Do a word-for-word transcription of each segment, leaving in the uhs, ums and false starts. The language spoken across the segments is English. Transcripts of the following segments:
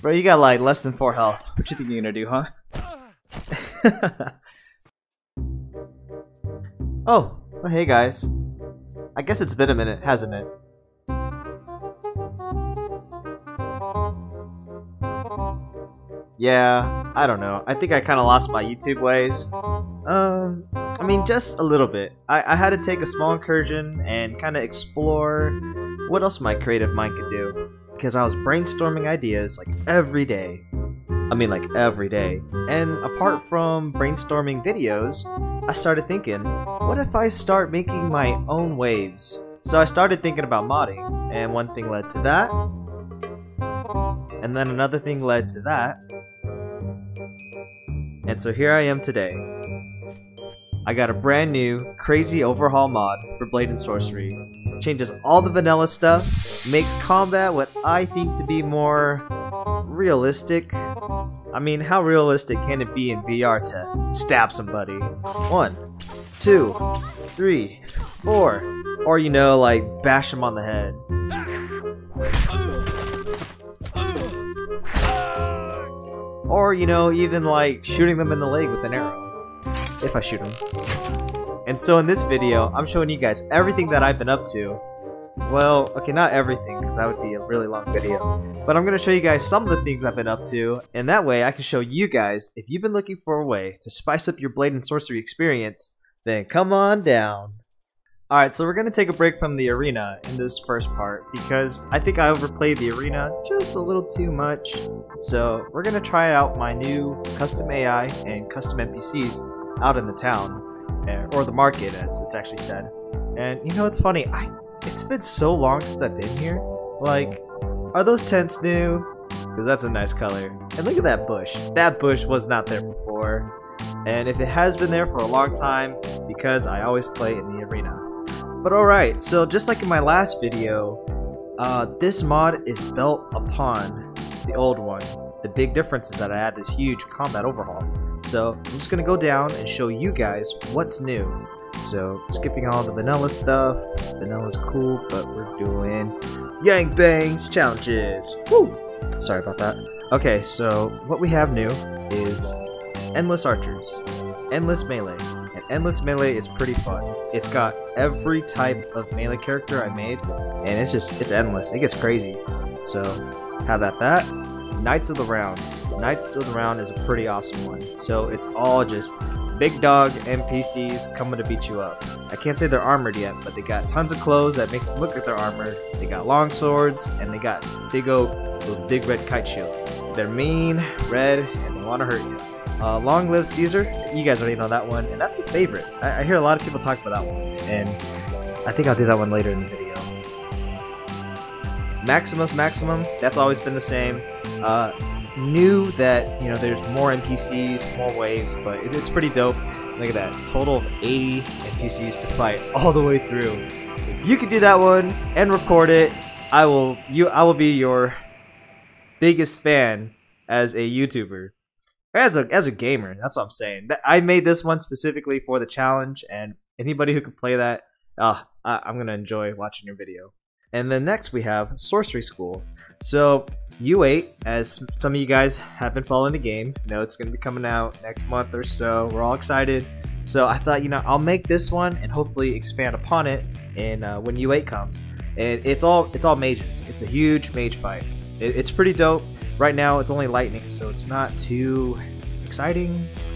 Bro, you got like less than four health. What you think you're gonna do, huh? Oh, well, hey guys. I guess it's been a minute, hasn't it? Yeah, I don't know. I think I kind of lost my YouTube ways. Um, I mean, just a little bit. I, I had to take a small incursion and kind of explore what else my creative mind could do. Because I was brainstorming ideas like every day. I mean, like every day. And apart from brainstorming videos, I started thinking, what if I start making my own waves? So I started thinking about modding, and one thing led to that. And then another thing led to that. And so here I am today. I got a brand new crazy overhaul mod for Blade and Sorcery. Changes all the vanilla stuff, makes combat what I think to be more realistic. I mean, how realistic can it be in V R to stab somebody? One, two, three, four. Or, you know, like bash them on the head. Or, you know, even like shooting them in the leg with an arrow, if I shoot them. And so in this video, I'm showing you guys everything that I've been up to. Well, okay, not everything, because that would be a really long video. But I'm going to show you guys some of the things I've been up to, and that way I can show you guys if you've been looking for a way to spice up your Blade and Sorcery experience, then come on down. Alright, so we're going to take a break from the arena in this first part, because I think I overplayed the arena just a little too much. So we're going to try out my new custom A I and custom N P Cs out in the town, or the market as it's actually said. And you know, it's funny, I it's been so long since I've been here. Like, are those tents new? Because that's a nice color. And look at that bush. That bush was not there before. And if it has been there for a long time, it's because I always play in the arena. But alright, so just like in my last video, uh, this mod is built upon the old one. The big difference is that I had this huge combat overhaul. So I'm just going to go down and show you guys what's new. So skipping all the vanilla stuff. Vanilla's cool, but we're doing Yangbang's Challenges. Woo! Sorry about that. Okay, so what we have new is endless archers, endless melee. Endless Melee is pretty fun. It's got every type of melee character I made, and it's just, it's endless. It gets crazy. So, how about that? Knights of the Round. Knights of the Round is a pretty awesome one. So, it's all just big dog N P Cs coming to beat you up. I can't say they're armored yet, but they got tons of clothes that makes them look like they're armored. They got long swords, and they got big old, those big red kite shields. They're mean, red, and they want to hurt you. Uh, Long Live Caesar, you guys already know that one, and that's a favorite. I, I hear a lot of people talk about that one, and I think I'll do that one later in the video. Maximus Maximum, that's always been the same. Uh, new that, you know, there's more N P Cs, more waves, but it, it's pretty dope. Look at that, total of eighty N P Cs to fight all the way through. You can do that one and record it. I will, you, I will be your biggest fan as a YouTuber. As a, as a gamer, that's what I'm saying. I made this one specifically for the challenge, and anybody who can play that, uh, I'm going to enjoy watching your video. And then next we have Sorcery School. So U eight, as some of you guys have been following the game, you know it's going to be coming out next month or so. We're all excited. So I thought, you know, I'll make this one and hopefully expand upon it in, uh, when U eight comes. And it's all, it's all mages. It's a huge mage fight. It, it's pretty dope. Right now, it's only lightning, so it's not too exciting,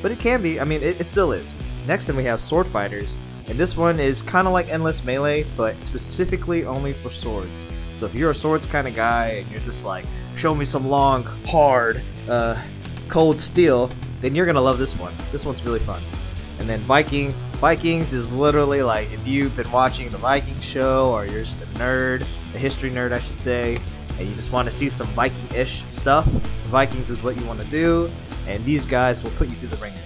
but it can be. I mean, it, it still is. Next, then we have sword fighters, and this one is kind of like endless melee, but specifically only for swords. So if you're a swords kind of guy and you're just like, show me some long, hard, uh, cold steel, then you're gonna love this one. This one's really fun. And then Vikings. Vikings is literally like if you've been watching the Viking show, or you're just a nerd, a history nerd, I should say. And you just want to see some Viking-ish stuff, Vikings is what you want to do, and these guys will put you through the ringer.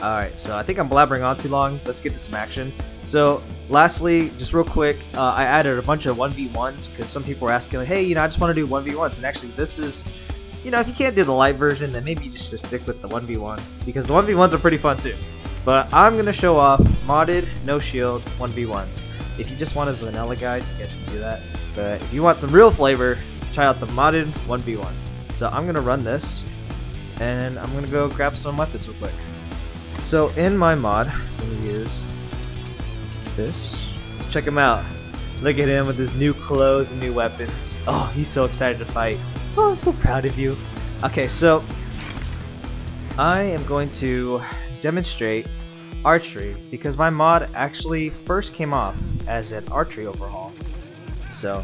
Alright, so I think I'm blabbering on too long, let's get to some action. So, lastly, just real quick, uh, I added a bunch of one v ones, because some people were asking, like, hey, you know, I just want to do one v ones, and actually this is, you know, if you can't do the light version, then maybe you just, just stick with the one v ones, because the one v ones are pretty fun too. But I'm going to show off modded, no shield, one v ones. If you just want the vanilla guys, you guys can do that, but if you want some real flavor, try out the modded one v ones. So I'm gonna run this, and I'm gonna go grab some weapons real quick. So in my mod, I'm gonna use this. So check him out. Look at him with his new clothes and new weapons. Oh, he's so excited to fight. Oh, I'm so proud of you. Okay, so I am going to demonstrate archery because my mod actually first came off as an archery overhaul. So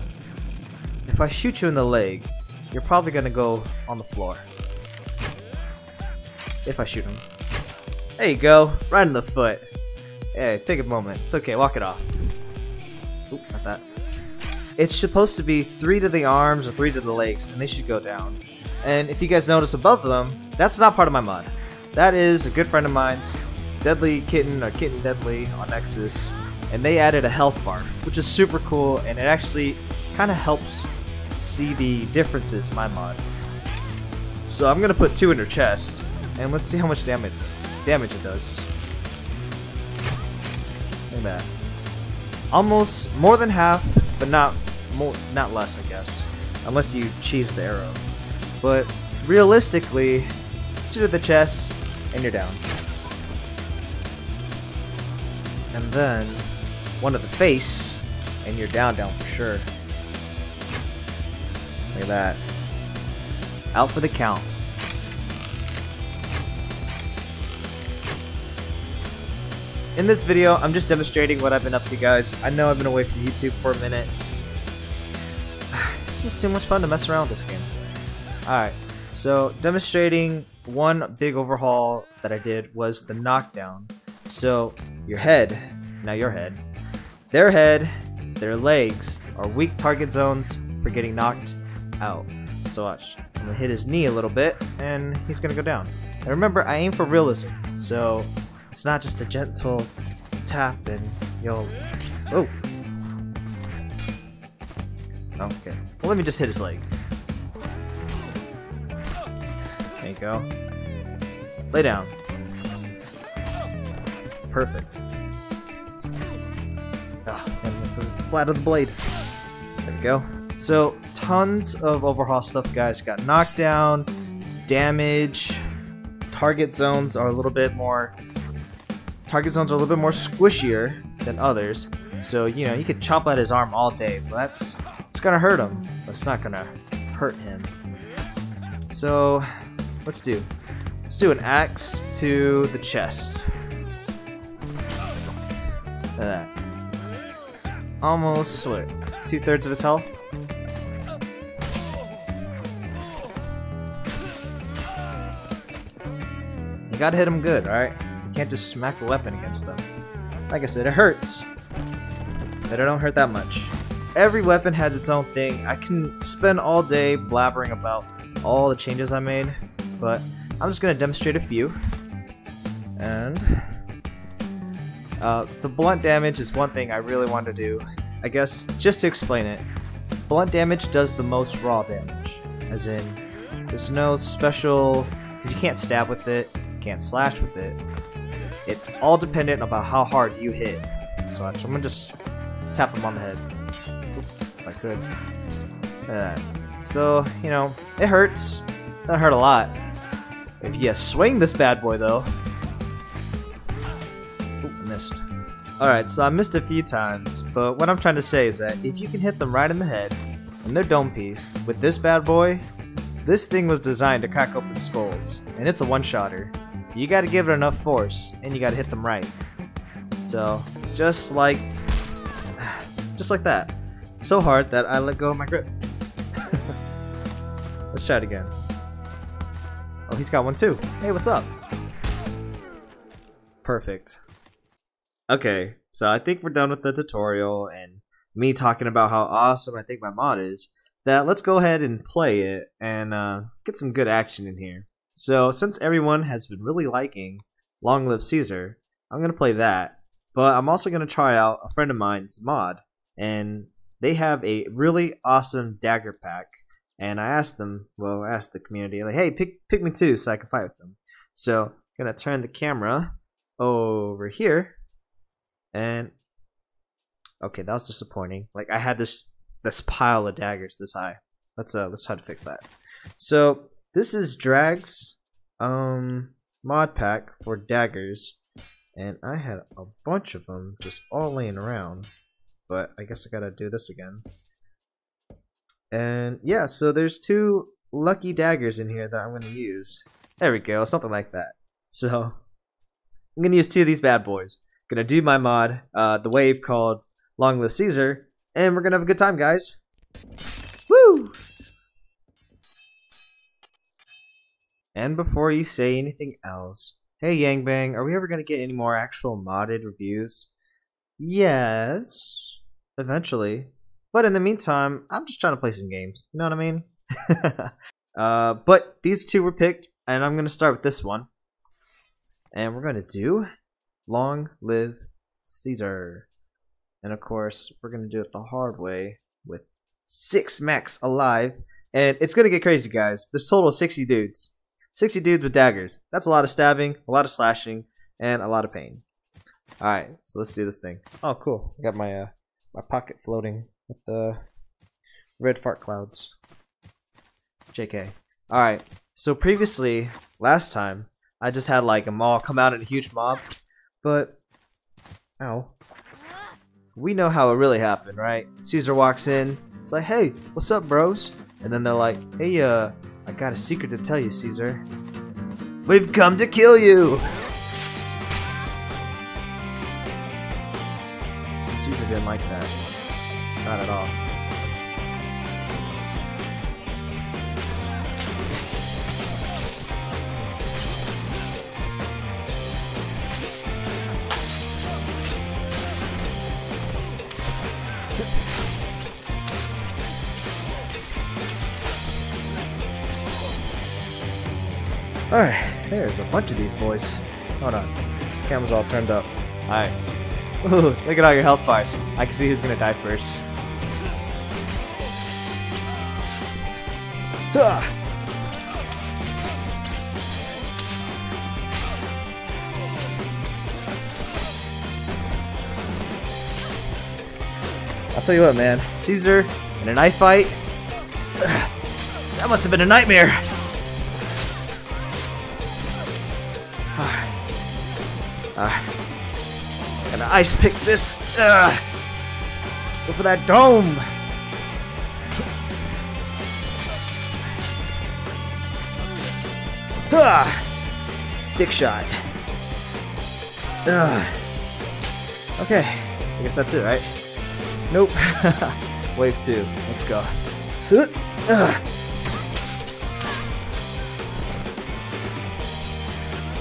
if I shoot you in the leg, you're probably gonna go on the floor. If I shoot him. There you go, right in the foot. Hey, take a moment. It's okay, walk it off. Oop, not that. It's supposed to be three to the arms or three to the legs, and they should go down. And if you guys notice above them, that's not part of my mod. That is a good friend of mine's, Deadly Kitten or Kitten Deadly on Nexus, and they added a health bar, which is super cool, and it actually kind of helps see the differences in my mod. So I'm gonna put two in her chest, and let's see how much damage damage it does. Look at that. Almost more than half, but not more, not less, I guess, unless you cheese the arrow. But realistically, two to the chest, and you're down. And then one to the face, and you're down, down for sure. Look at that. Out for the count. In this video, I'm just demonstrating what I've been up to, guys. I know I've been away from YouTube for a minute. It's just too much fun to mess around with this game. Alright, so demonstrating one big overhaul that I did was the knockdown. So your head, now your head, their head, their legs are weak target zones for getting knocked out. So watch, I'm gonna hit his knee a little bit and he's gonna go down. And remember, I aim for realism, so it's not just a gentle tap and you'll... Oh! Okay. Well, let me just hit his leg. There you go. Lay down. Perfect. Ah, flat of the blade. There we go. So, tons of overhaul stuff, guys. Got knockdown, damage, target zones are a little bit more... Target zones are a little bit more squishier than others, so you know you could chop at his arm all day, but that's it's gonna hurt him. But it's not gonna hurt him. So let's do let's do an axe to the chest. Look at that. Almost what, two thirds of his health. You gotta hit him good, all right? Can't just smack a weapon against them. Like I said, it hurts, but it don't hurt that much. Every weapon has its own thing. I can spend all day blabbering about all the changes I made, but I'm just gonna demonstrate a few. And uh, the blunt damage is one thing I really wanted to do. I guess just to explain it, blunt damage does the most raw damage, as in there's no special, because you can't stab with it, you can't slash with it. It's all dependent about how hard you hit. So I'm gonna just tap him on the head. Oops, if I could. Uh, so, you know, it hurts. That hurt a lot. If you swing this bad boy though. Oop, missed. Alright, so I missed a few times, but what I'm trying to say is that if you can hit them right in the head, in their dome piece, with this bad boy, this thing was designed to crack open skulls, and it's a one-shotter. You gotta give it enough force, and you gotta hit them right. So, just like, just like that. So hard that I let go of my grip. Let's try it again. Oh, he's got one too. Hey, what's up? Perfect. Okay, so I think we're done with the tutorial and me talking about how awesome I think my mod is. That let's go ahead and play it and uh, get some good action in here. So, since everyone has been really liking Long Live Caesar, I'm going to play that. But I'm also going to try out a friend of mine's mod. And they have a really awesome dagger pack. And I asked them, well, I asked the community, like, hey, pick, pick me too so I can fight with them. So, I'm going to turn the camera over here. And, okay, that was disappointing. Like, I had this this pile of daggers this high. Let's, uh, let's try to fix that. So this is Drags um, mod pack for daggers, and I had a bunch of them just all laying around, but I guess I gotta do this again. And yeah, so there's two lucky daggers in here that I'm gonna use. There we go, something like that. So I'm gonna use two of these bad boys. Gonna do my mod, uh, the wave called Long Live Caesar, and we're gonna have a good time, guys. Woo! And before you say anything else, hey Yangbang, are we ever gonna get any more actual modded reviews? Yes, eventually. But in the meantime, I'm just trying to play some games. You know what I mean? uh, but these two were picked, and I'm gonna start with this one, and we're gonna do Long Live Caesar. And of course, we're going to do it the hard way with six max alive. And it's going to get crazy, guys. There's total sixty dudes. sixty dudes with daggers. That's a lot of stabbing, a lot of slashing, and a lot of pain. Alright, so let's do this thing. Oh, cool. I got my uh, my pocket floating with the red fart clouds. J K. Alright, so previously, last time, I just had like them all come out in a huge mob. But, ow. We know how it really happened, right? Caesar walks in, it's like, hey, what's up, bros? And then they're like, hey, uh, I got a secret to tell you, Caesar. We've come to kill you! And Caesar didn't like that. Not at all. Alright, there's a bunch of these boys. Hold on. Camera's all turned up. Alright. Ooh, look at all your health bars. I can see who's gonna die first. Ah! I'll tell you what, man. Caesar in a knife fight? That must have been a nightmare! Uh, gonna ice pick this. Uh, go for that dome. Uh, dick shot. Uh, okay, I guess that's it, right? Nope. Wave two. Let's go. Uh,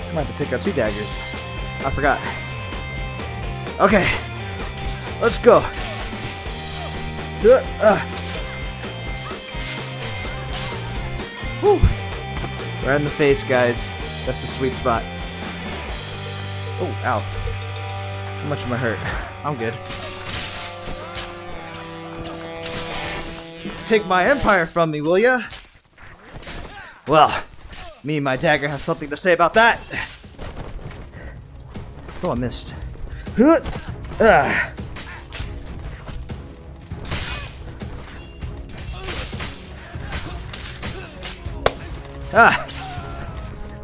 I might have to take out two daggers. I forgot. Okay. Let's go. Uh, uh. Woo. Right in the face, guys. That's the sweet spot. Oh, ow. How much am I hurt? I'm good. Take my empire from me, will ya? Well, me and my dagger have something to say about that. Oh, I missed. Ah.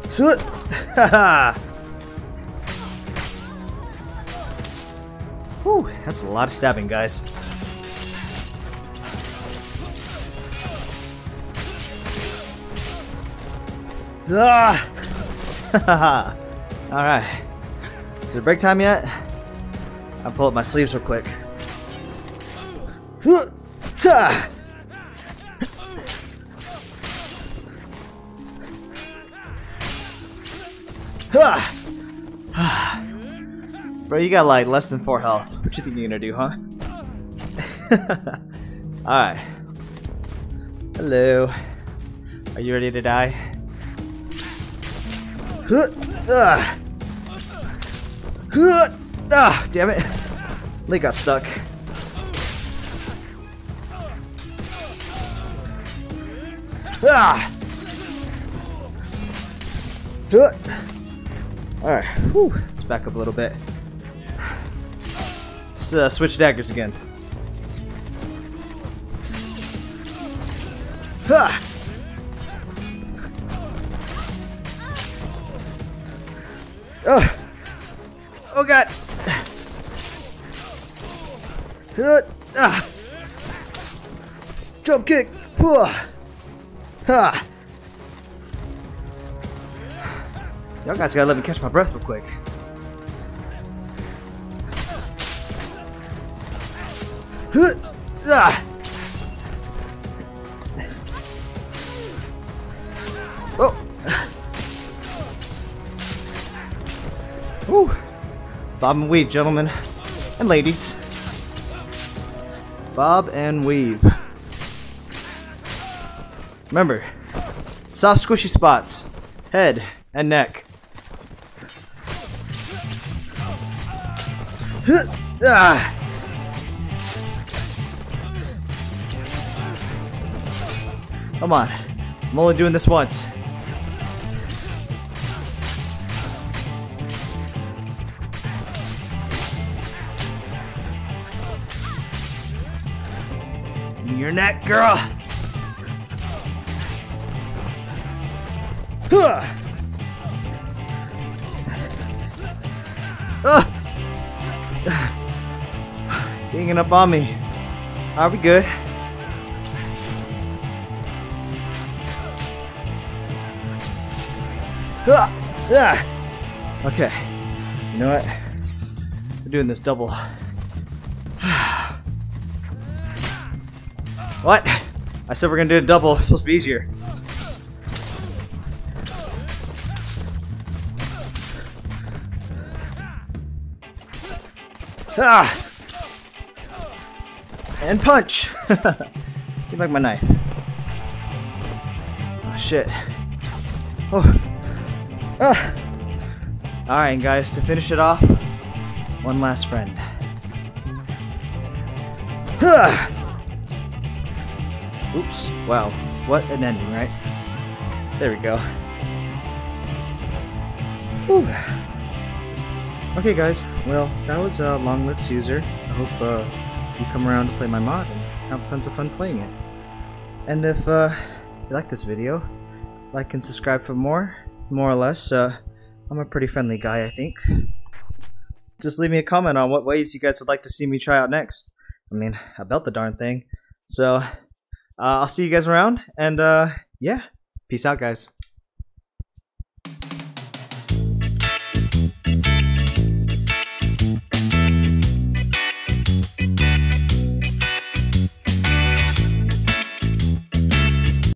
So, whew, that's a lot of stabbing, guys. Ah. All right. Is it break time yet? I'll pull up my sleeves real quick. Bro, you got like less than four health. What you think you're gonna do, huh? Alright. Hello. Are you ready to die? Ah, damn it. They got stuck. Ah. Alright, whew. Let's back up a little bit. Let's uh, switch daggers again. Ah. Oh, oh god. Uh, ah. Jump kick. Uh. Ah. Y'all guys gotta let me catch my breath real quick. Uh. Ah. Oh. Woo. Bob and weave, gentlemen and ladies. Bob and weave. Remember, soft squishy spots, head and neck. Ah. Come on, I'm only doing this once. Your neck, girl. Huh. Uh. Ganging up on me. Are we good? Uh. Uh. Okay. You know what? We're doing this double. What? I said we're gonna do a double. It's supposed to be easier. Ah! And punch! Give back my knife. Oh shit. Oh. Ah. Alright guys, to finish it off, one last friend. Ah. Oops, wow, what an ending, right? There we go. Whew. Okay guys, well, that was uh, Long Live Caesar. I hope uh, you come around to play my mod and have tons of fun playing it. And if uh, you like this video, like and subscribe for more, more or less. Uh, I'm a pretty friendly guy, I think. Just leave me a comment on what ways you guys would like to see me try out next. I mean, I built the darn thing, so... Uh, I'll see you guys around, and uh, yeah, peace out, guys.